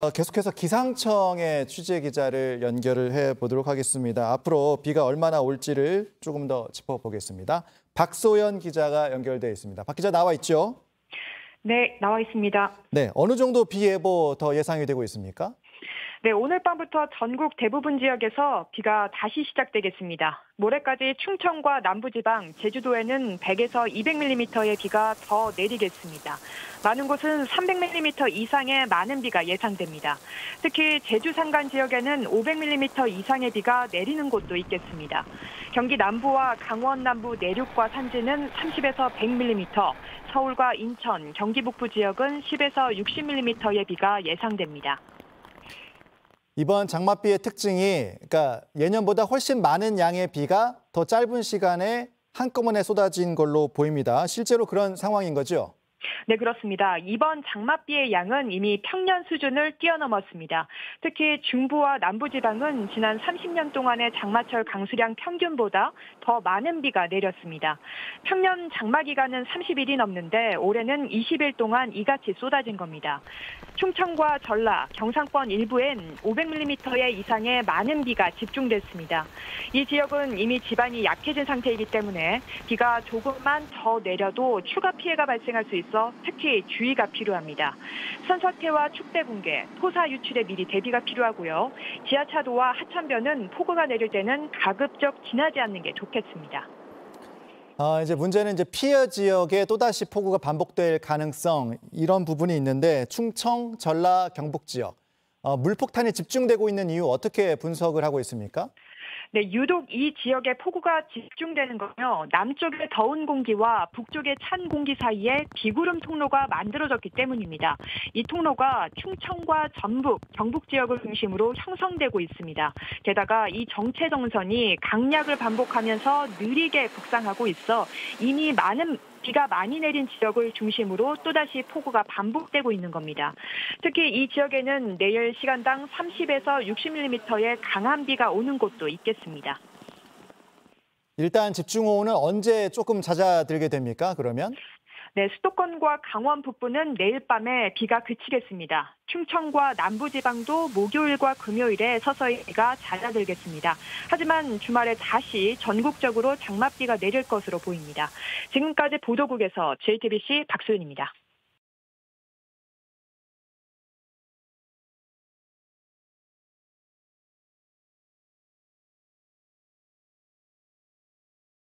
계속해서 기상청의 취재 기자를 연결을 해보도록 하겠습니다. 앞으로 비가 얼마나 올지를 조금 더 짚어보겠습니다. 박소연 기자가 연결돼 있습니다. 박 기자 나와 있죠? 네, 나와 있습니다. 네, 어느 정도 비 예보 더 예상이 되고 있습니까? 네, 오늘 밤부터 전국 대부분 지역에서 비가 다시 시작되겠습니다. 모레까지 충청과 남부지방, 제주도에는 100에서 200mm의 비가 더 내리겠습니다. 많은 곳은 300mm 이상의 많은 비가 예상됩니다. 특히 제주 산간 지역에는 500mm 이상의 비가 내리는 곳도 있겠습니다. 경기 남부와 강원 남부 내륙과 산지는 30에서 100mm, 서울과 인천, 경기 북부 지역은 10에서 60mm의 비가 예상됩니다. 이번 장맛비의 특징이 그러니까 예년보다 훨씬 많은 양의 비가 더 짧은 시간에 한꺼번에 쏟아진 걸로 보입니다. 실제로 그런 상황인 거죠? 네, 그렇습니다. 이번 장맛비의 양은 이미 평년 수준을 뛰어넘었습니다. 특히 중부와 남부지방은 지난 30년 동안의 장마철 강수량 평균보다 더 많은 비가 내렸습니다. 평년 장마 기간은 30일이 넘는데 올해는 20일 동안 이같이 쏟아진 겁니다. 충청과 전라, 경상권 일부엔 500mm 이상의 많은 비가 집중됐습니다. 이 지역은 이미 지반이 약해진 상태이기 때문에 비가 조금만 더 내려도 추가 피해가 발생할 수 있습니다. 특히 주의가 필요합니다. 선사태와 축대 붕괴, 토사 유출에 미리 대비가 필요하고요. 지하차도와 하천변은 폭우가 내릴 때는 가급적 지나지 않는 게 좋겠습니다. 이제 문제는 이제 피해 지역에 또다시 폭우가 반복될 가능성 이런 부분이 있는데 충청, 전라, 경북 지역 물폭탄이 집중되고 있는 이유 어떻게 분석을 하고 있습니까? 네, 유독 이 지역에 폭우가 집중되는 건요, 남쪽의 더운 공기와 북쪽의 찬 공기 사이에 비구름 통로가 만들어졌기 때문입니다. 이 통로가 충청과 전북, 경북 지역을 중심으로 형성되고 있습니다. 게다가 이 정체 정선이 강약을 반복하면서 느리게 북상하고 있어 이미 많은 비가 많이 내린 지역을 중심으로 또다시 폭우가 반복되고 있는 겁니다. 특히 이 지역에는 내일 시간당 30에서 60mm의 강한 비가 오는 곳도 있겠습니다. 일단 집중호우는 언제 조금 잦아들게 됩니까, 그러면? 네, 수도권과 강원 북부는 내일 밤에 비가 그치겠습니다. 충청과 남부지방도 목요일과 금요일에 서서히 비가 잦아들겠습니다. 하지만 주말에 다시 전국적으로 장맛비가 내릴 것으로 보입니다. 지금까지 보도국에서 JTBC 박소연입니다.